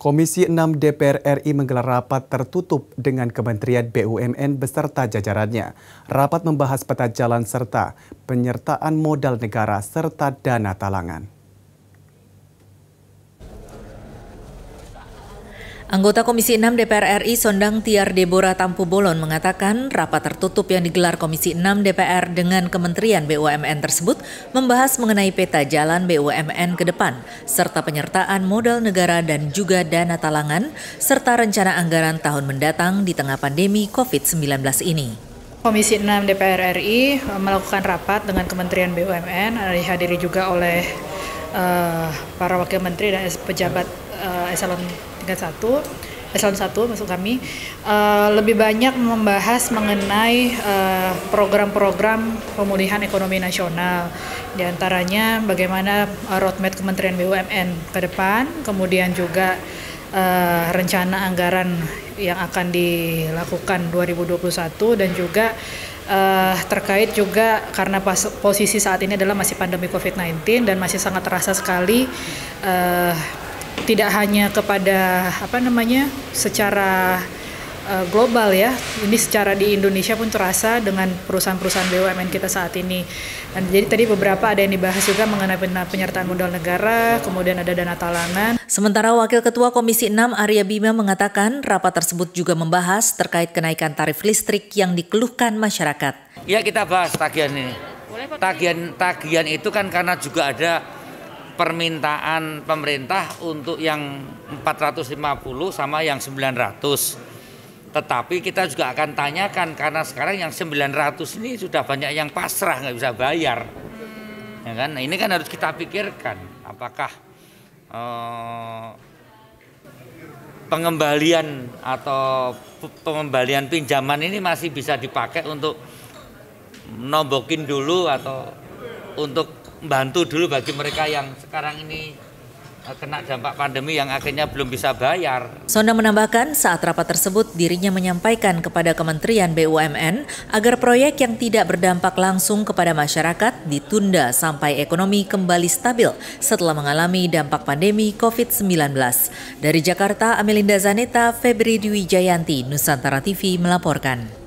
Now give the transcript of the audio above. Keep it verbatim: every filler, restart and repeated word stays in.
Komisi enam D P R R I menggelar rapat tertutup dengan Kementerian B U M N beserta jajarannya. Rapat membahas peta jalan serta penyertaan modal negara serta dana talangan. Anggota Komisi enam D P R R I Sondang Tiar Deborah Tampubolon mengatakan rapat tertutup yang digelar Komisi enam D P R dengan Kementerian B U M N tersebut membahas mengenai peta jalan B U M N ke depan, serta penyertaan modal negara dan juga dana talangan, serta rencana anggaran tahun mendatang di tengah pandemi COVID sembilan belas ini. Komisi enam D P R R I melakukan rapat dengan Kementerian B U M N, dihadiri juga oleh uh, para wakil menteri dan pejabat uh, eselon tingkat satu, eselon satu maksud kami, uh, lebih banyak membahas mengenai program-program uh, pemulihan ekonomi nasional, diantaranya bagaimana uh, roadmap Kementerian B U M N ke depan, kemudian juga Uh, rencana anggaran yang akan dilakukan dua ribu dua puluh satu, dan juga uh, terkait juga karena pas, posisi saat ini adalah masih pandemi COVID sembilan belas dan masih sangat terasa sekali, uh, tidak hanya kepada apa namanya secara uh, global ya, ini secara di Indonesia pun terasa dengan perusahaan-perusahaan B U M N kita saat ini. Dan jadi tadi beberapa ada yang dibahas juga mengenai penyertaan modal negara, kemudian ada dana talangan. Sementara Wakil Ketua Komisi enam Arya Bima mengatakan rapat tersebut juga membahas terkait kenaikan tarif listrik yang dikeluhkan masyarakat. Ya, kita bahas tagihan ini. Tagihan, tagihan itu kan karena juga ada permintaan pemerintah untuk yang empat ratus lima puluh sama yang sembilan ratus. Tetapi kita juga akan tanyakan karena sekarang yang sembilan ratus ini sudah banyak yang pasrah nggak bisa bayar. Ya kan? Nah, ini kan harus kita pikirkan apakah Uh, pengembalian atau pengembalian pinjaman ini masih bisa dipakai untuk nombokin dulu atau untuk membantu dulu bagi mereka yang sekarang ini kena dampak pandemi yang akhirnya belum bisa bayar. Sondang menambahkan saat rapat tersebut dirinya menyampaikan kepada Kementerian B U M N agar proyek yang tidak berdampak langsung kepada masyarakat ditunda sampai ekonomi kembali stabil setelah mengalami dampak pandemi COVID sembilan belas. Dari Jakarta, Amelinda Zaneta, Febri Dwi Jayanti, Nusantara T V melaporkan.